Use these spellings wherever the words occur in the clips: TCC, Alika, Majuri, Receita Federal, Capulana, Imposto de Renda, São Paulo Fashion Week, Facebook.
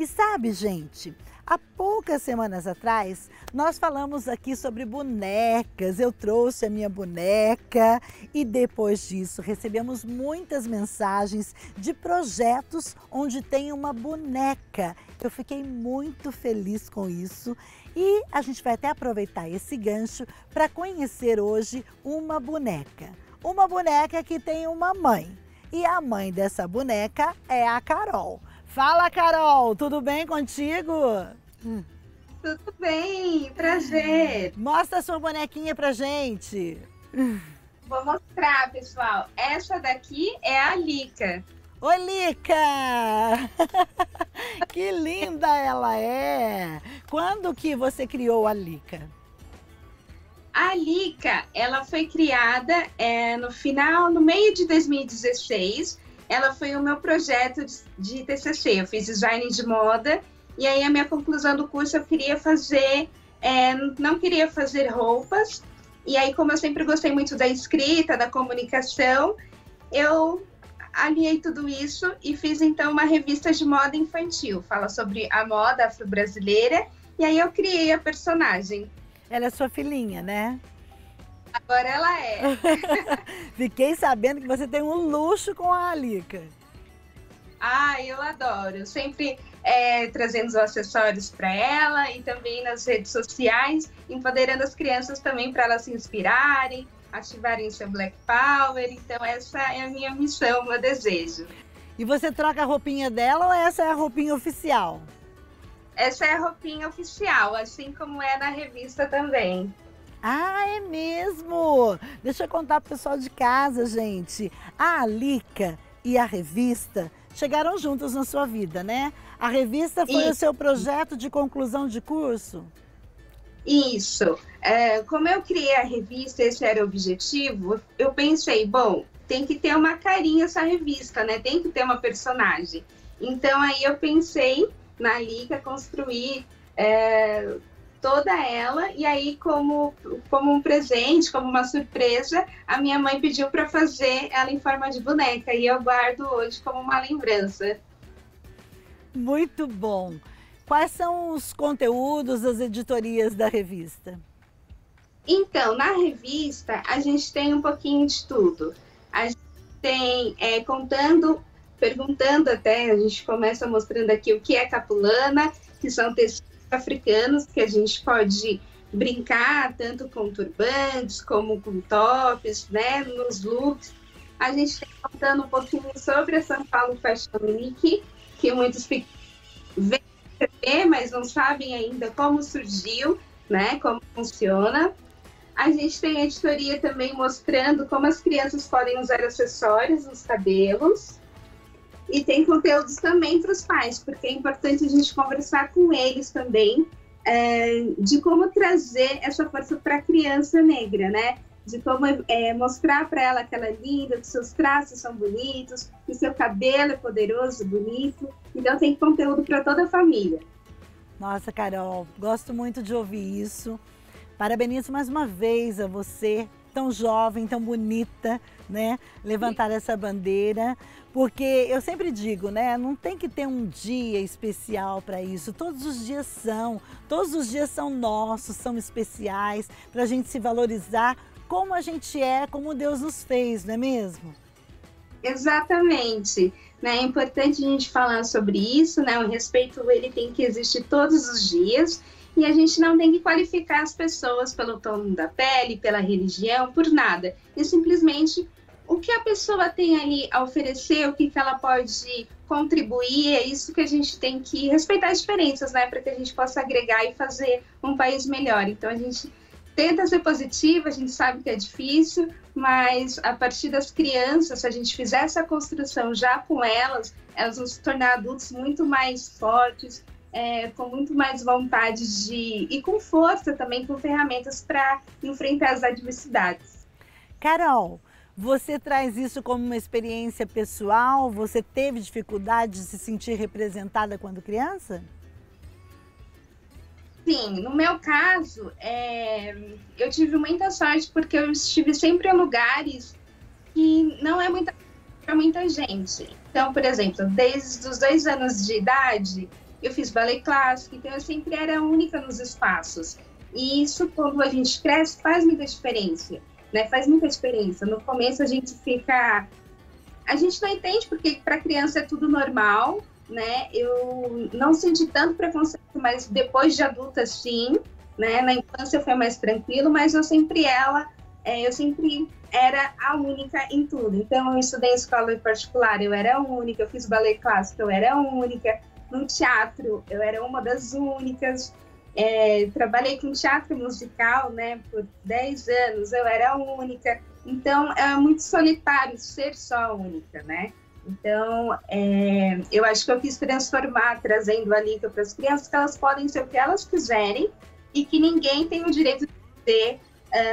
E sabe, gente, há poucas semanas atrás nós falamos aqui sobre bonecas, eu trouxe a minha boneca e depois disso recebemos muitas mensagens de projetos onde tem uma boneca. Eu fiquei muito feliz com isso e a gente vai até aproveitar esse gancho para conhecer hoje uma boneca. Uma boneca que tem uma mãe e a mãe dessa boneca é a Carol. Fala, Carol, tudo bem contigo? Tudo bem, prazer. Mostra a sua bonequinha pra gente. Vou mostrar, pessoal. Essa daqui é a Alika. Oi, Alika! Que linda ela é! Quando que você criou a Alika? A Alika, ela foi criada no meio de 2016. Ela foi o meu projeto de TCC, eu fiz design de moda e aí a minha conclusão do curso eu queria fazer, não queria fazer roupas e aí como eu sempre gostei muito da escrita, da comunicação, eu aliei tudo isso e fiz então uma revista de moda infantil, fala sobre a moda afro-brasileira e aí eu criei a personagem. Ela é sua filhinha, né? Agora ela é. Fiquei sabendo que você tem um luxo com a Alika. Ah, eu adoro. Sempre trazendo os acessórios para ela e também nas redes sociais, empoderando as crianças também para elas se inspirarem, ativarem seu Black Power. Então essa é a minha missão, meu desejo. E você troca a roupinha dela ou essa é a roupinha oficial? Essa é a roupinha oficial, assim como é na revista também. Ah, é mesmo! Deixa eu contar pro pessoal de casa, gente. A Alika e a revista chegaram juntas na sua vida, né? A revista foi o seu projeto de conclusão de curso? Isso. Como eu criei a revista, esse era o objetivo, eu pensei, bom, tem que ter uma carinha essa revista, né? Tem que ter uma personagem. Então, aí eu pensei na Alika, construir... toda ela, e aí como um presente, como uma surpresa, a minha mãe pediu para fazer ela em forma de boneca, e eu guardo hoje como uma lembrança. Muito bom! Quais são os conteúdos, as editorias da revista? Então, na revista, a gente tem um pouquinho de tudo. A gente tem, perguntando até, a gente começa mostrando aqui o que é capulana, que são tecidos africanos que a gente pode brincar tanto com turbantes como com tops, né, nos looks. A gente está contando um pouquinho sobre a São Paulo Fashion Week, que muitos vêm saber, mas não sabem ainda como surgiu, né, como funciona. A gente tem a editoria também mostrando como as crianças podem usar acessórios nos cabelos. E tem conteúdos também para os pais, porque é importante a gente conversar com eles também de como trazer essa força para a criança negra, né? De como mostrar para ela que ela é linda, que seus traços são bonitos, que seu cabelo é poderoso, bonito. Então tem conteúdo para toda a família. Nossa, Carol, gosto muito de ouvir isso. Parabenizo mais uma vez a você, tão jovem, tão bonita, né? Levantar essa bandeira, porque eu sempre digo, né? Não tem que ter um dia especial para isso. Todos os dias são nossos, são especiais, para a gente se valorizar como a gente é, como Deus nos fez, não é mesmo? Exatamente. Né? É importante a gente falar sobre isso, né? O respeito ele tem que existir todos os dias. E a gente não tem que qualificar as pessoas pelo tom da pele, pela religião, por nada. E simplesmente o que a pessoa tem ali a oferecer, o que ela pode contribuir, é isso que a gente tem que respeitar as diferenças, né? Para que a gente possa agregar e fazer um país melhor. Então a gente tenta ser positiva, a gente sabe que é difícil, mas a partir das crianças, se a gente fizer essa construção já com elas, elas vão se tornar adultos muito mais fortes, com muito mais vontade e com força também, com ferramentas para enfrentar as adversidades. Carol, você traz isso como uma experiência pessoal? Você teve dificuldade de se sentir representada quando criança? Sim, no meu caso, eu tive muita sorte porque eu estive sempre em lugares que não é muita gente. Então, por exemplo, desde os 2 anos de idade, eu fiz ballet clássico, então eu sempre era única nos espaços. E isso, quando a gente cresce, faz muita diferença, né? Faz muita diferença. No começo a gente fica... A gente não entende porque para criança é tudo normal, né? Eu não senti tanto preconceito, mas depois de adulta, sim, né? Na infância foi mais tranquilo, mas eu sempre era a única em tudo. Então eu estudei em escola particular, eu era a única, eu fiz ballet clássico, eu era a única, no teatro eu era uma das únicas. Trabalhei com teatro musical, né, por 10 anos, eu era a única. Então é muito solitário ser só a única, né? Então eu acho que eu quis transformar, trazendo a Alika para as crianças, que elas podem ser o que elas quiserem e que ninguém tem o direito de ter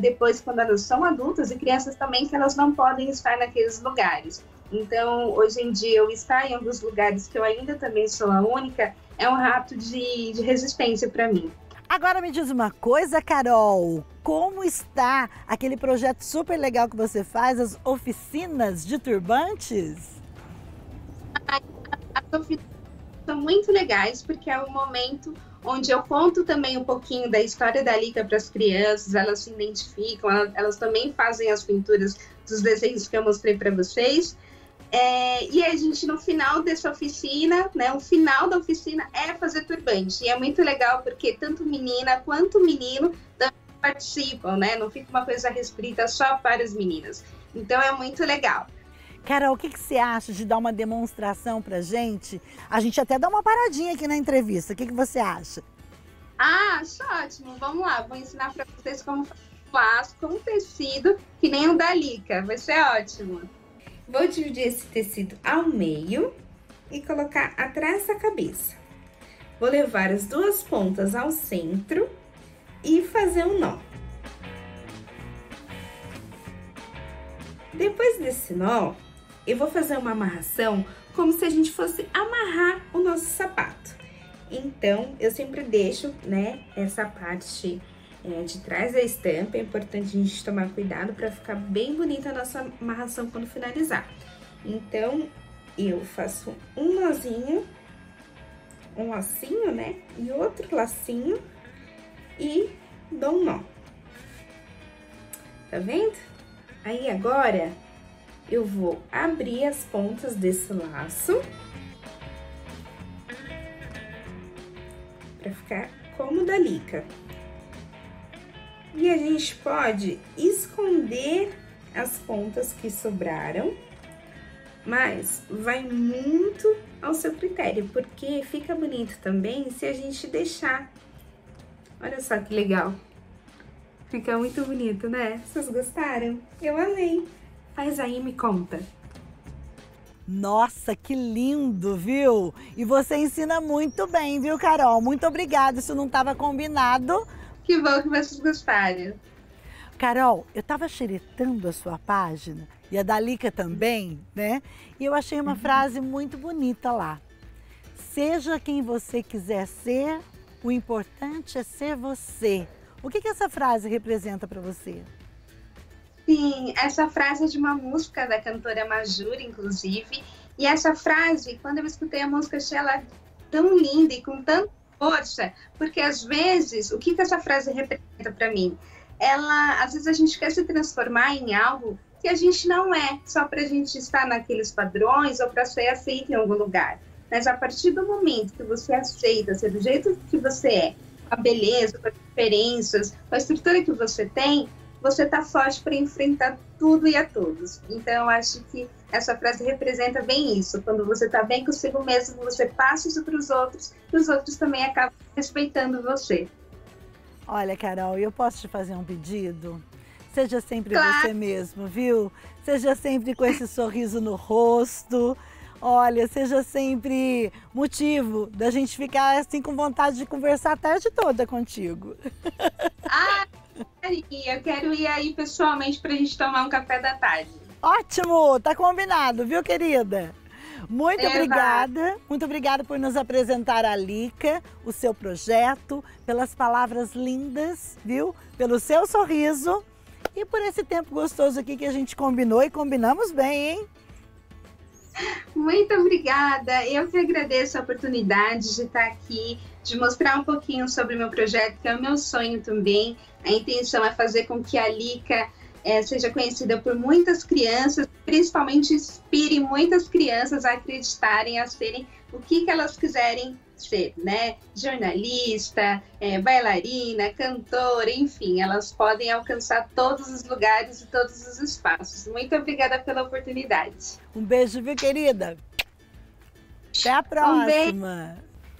depois, quando elas são adultas, e crianças também, que elas não podem estar naqueles lugares. Então hoje em dia eu estar em alguns lugares que eu ainda também sou a única é um rato de resistência para mim. Agora me diz uma coisa, Carol, como está aquele projeto super legal que você faz, as oficinas de turbantes? As oficinas são muito legais, porque é um momento onde eu conto também um pouquinho da história da Alika para as crianças, elas se identificam, elas também fazem as pinturas dos desenhos que eu mostrei para vocês. E a gente, no final dessa oficina, né, o final da oficina é fazer turbante. E é muito legal porque tanto menina quanto menino também participam, né? Não fica uma coisa restrita só para as meninas. Então é muito legal. Carol, o que você acha de dar uma demonstração pra gente? A gente até dá uma paradinha aqui na entrevista. O que você acha? Ah, acho ótimo. Vamos lá, vou ensinar pra vocês como faço com um tecido que nem o da Alika. Vai ser ótimo. Vou dividir esse tecido ao meio e colocar atrás da cabeça. Vou levar as duas pontas ao centro e fazer um nó. Depois desse nó, eu vou fazer uma amarração como se a gente fosse amarrar o nosso sapato. Então, eu sempre deixo, né, essa parte de trás da estampa. É importante a gente tomar cuidado para ficar bem bonita a nossa amarração quando finalizar. Então, eu faço um nozinho, um lacinho, né, e outro lacinho e dou um nó. Tá vendo? Aí agora eu vou abrir as pontas desse laço para ficar como da Alika. E a gente pode esconder as pontas que sobraram, mas vai muito ao seu critério, porque fica bonito também se a gente deixar. Olha só que legal. Fica muito bonito, né? Vocês gostaram? Eu amei. Faz aí e me conta. Nossa, que lindo, viu? E você ensina muito bem, viu, Carol? Muito obrigada, isso não estava combinado. Que bom que vocês gostaram. Carol, eu estava xeretando a sua página e a da Alika também, né? E eu achei uma frase muito bonita lá. Seja quem você quiser ser, o importante é ser você. O que essa frase representa para você? Sim, essa frase é de uma música da cantora Majuri, inclusive. E essa frase, quando eu escutei a música, achei ela tão linda e com tanta força. Porque às vezes, o que essa frase representa para mim? Às vezes a gente quer se transformar em algo que a gente não é, só para a gente estar naqueles padrões ou para ser aceita em algum lugar. Mas a partir do momento que você aceita ser do jeito que você é, a beleza, com as diferenças, com a estrutura que você tem, você tá forte para enfrentar tudo e a todos. Então, acho que essa frase representa bem isso. Quando você tá bem consigo mesmo, você passa isso para os outros e os outros também acabam respeitando você. Olha, Carol, eu posso te fazer um pedido? Seja sempre você mesmo, viu? Seja sempre com esse sorriso no rosto. Olha, seja sempre motivo da gente ficar assim com vontade de conversar a tarde toda contigo. Ah, eu quero ir aí pessoalmente pra gente tomar um café da tarde. Ótimo, tá combinado, viu, querida? Muito obrigada, muito obrigada por nos apresentar a Alika, o seu projeto, pelas palavras lindas, viu? Pelo seu sorriso e por esse tempo gostoso aqui que a gente combinou e combinamos bem, hein? Muito obrigada. Eu que agradeço a oportunidade de estar aqui, de mostrar um pouquinho sobre o meu projeto, que é o meu sonho também. A intenção é fazer com que a Alika seja conhecida por muitas crianças, principalmente inspire muitas crianças a acreditarem, a serem o que elas quiserem ser, né? Jornalista, bailarina, cantora, enfim, elas podem alcançar todos os lugares e todos os espaços. Muito obrigada pela oportunidade. Um beijo, viu, querida? Até a próxima! Um beijo.